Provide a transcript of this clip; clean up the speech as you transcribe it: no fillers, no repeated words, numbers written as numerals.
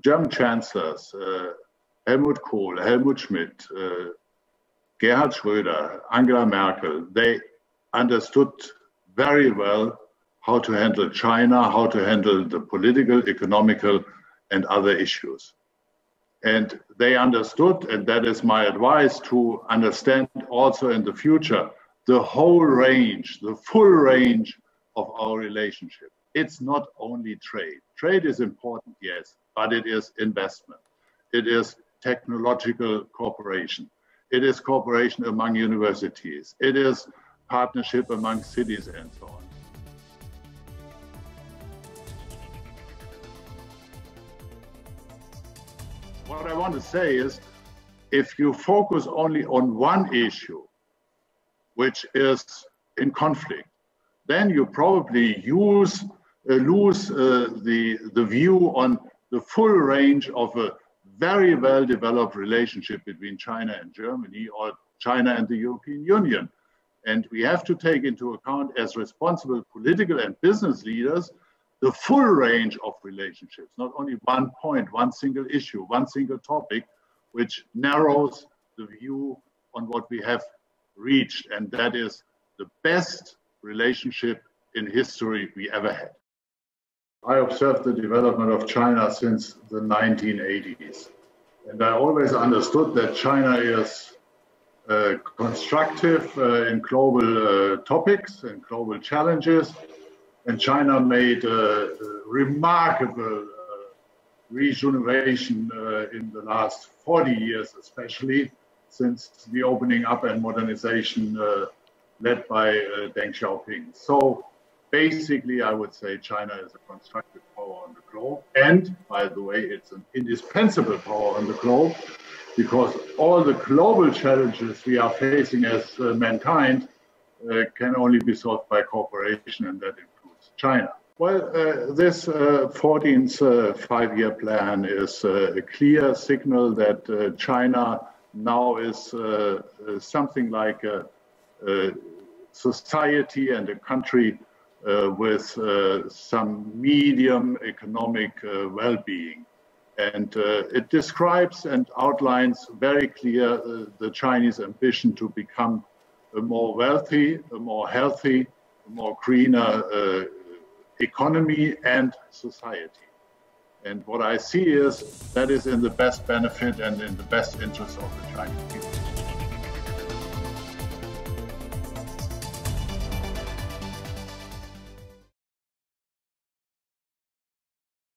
German chancellors, Helmut Kohl, Helmut Schmidt, Gerhard Schröder, Angela Merkel, they understood very well how to handle China, how to handle the political, economical, and other issues. And they understood, and that is my advice, to understand also in the future the whole range, the full range of our relationship. It's not only trade. Trade is important, yes, but it is investment. It is technological cooperation. It is cooperation among universities. It is partnership among cities and so on. What I want to say is, if you focus only on one issue, which is in conflict, then you probably lose the view on the full range of a very well-developed relationship between China and Germany, or China and the European Union. And we have to take into account, as responsible political and business leaders, the full range of relationships, not only one point, one single issue, one single topic, which narrows the view on what we have reached. And that is the best relationship in history we ever had. I observed the development of China since the 1980s. And I always understood that China is constructive in global topics and global challenges. And China made a remarkable rejuvenation in the last 40 years, especially since the opening up and modernization led by Deng Xiaoping. So basically, I would say China is a constructive power on the globe. And by the way, it's an indispensable power on the globe, because all the global challenges we are facing as mankind can only be solved by cooperation, and that includes China. Well, this 14th five-year plan is a clear signal that China now is something like a society and a country with some medium economic well-being. And it describes and outlines very clear the Chinese ambition to become a more wealthy, a more healthy, a more greener economy and society. And what I see is that is in the best benefit and in the best interest of the Chinese people.